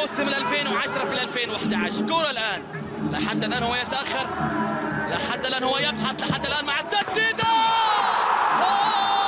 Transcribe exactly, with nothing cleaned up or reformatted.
موسم ألفين وعشرة في ألفين وأحد عشر. كرة الآن، لحد الآن هو يتأخر، لحد الآن هو يبحث، لحد الآن مع التسديدة.